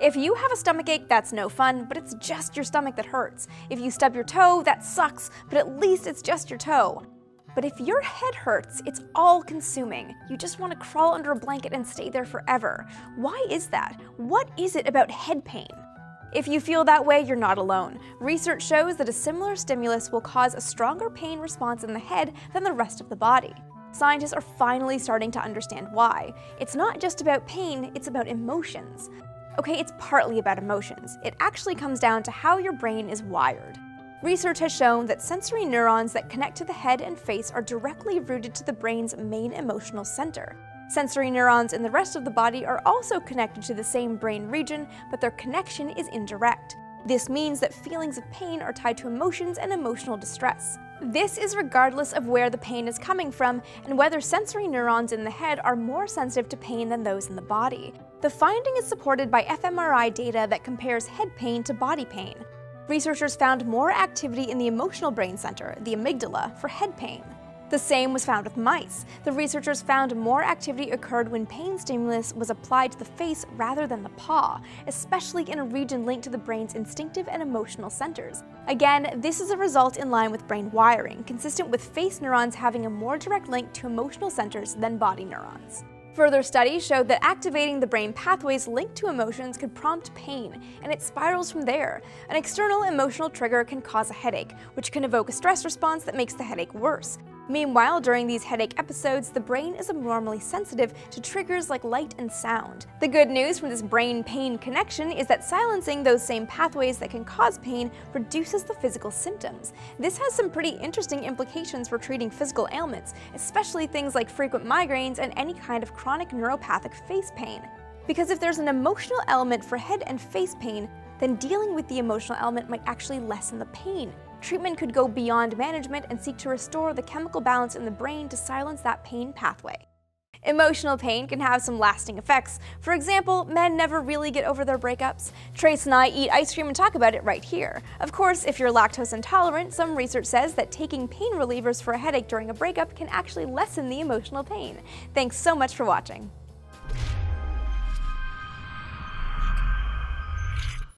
If you have a stomach ache, that's no fun, but it's just your stomach that hurts. If you stub your toe, that sucks, but at least it's just your toe. But if your head hurts, it's all-consuming. You just want to crawl under a blanket and stay there forever. Why is that? What is it about head pain? If you feel that way, you're not alone. Research shows that a similar stimulus will cause a stronger pain response in the head than the rest of the body. Scientists are finally starting to understand why. It's not just about pain, it's about emotions. Okay, it's partly about emotions. It actually comes down to how your brain is wired. Research has shown that sensory neurons that connect to the head and face are directly rooted to the brain's main emotional center. Sensory neurons in the rest of the body are also connected to the same brain region, but their connection is indirect. This means that feelings of pain are tied to emotions and emotional distress. This is regardless of where the pain is coming from and whether sensory neurons in the head are more sensitive to pain than those in the body. The finding is supported by fMRI data that compares head pain to body pain. Researchers found more activity in the emotional brain center, the amygdala, for head pain. The same was found with mice. The researchers found more activity occurred when pain stimulus was applied to the face rather than the paw, especially in a region linked to the brain's instinctive and emotional centers. Again, this is a result in line with brain wiring, consistent with face neurons having a more direct link to emotional centers than body neurons. Further studies showed that activating the brain pathways linked to emotions could prompt pain, and it spirals from there. An external emotional trigger can cause a headache, which can evoke a stress response that makes the headache worse. Meanwhile, during these headache episodes, the brain is abnormally sensitive to triggers like light and sound. The good news from this brain-pain connection is that silencing those same pathways that can cause pain reduces the physical symptoms. This has some pretty interesting implications for treating physical ailments, especially things like frequent migraines and any kind of chronic neuropathic face pain. Because if there's an emotional element for head and face pain, then dealing with the emotional element might actually lessen the pain. Treatment could go beyond management and seek to restore the chemical balance in the brain to silence that pain pathway. Emotional pain can have some lasting effects. For example, men never really get over their breakups. Trace and I eat ice cream and talk about it right here. Of course, if you're lactose intolerant, some research says that taking pain relievers for a headache during a breakup can actually lessen the emotional pain. Thanks so much for watching.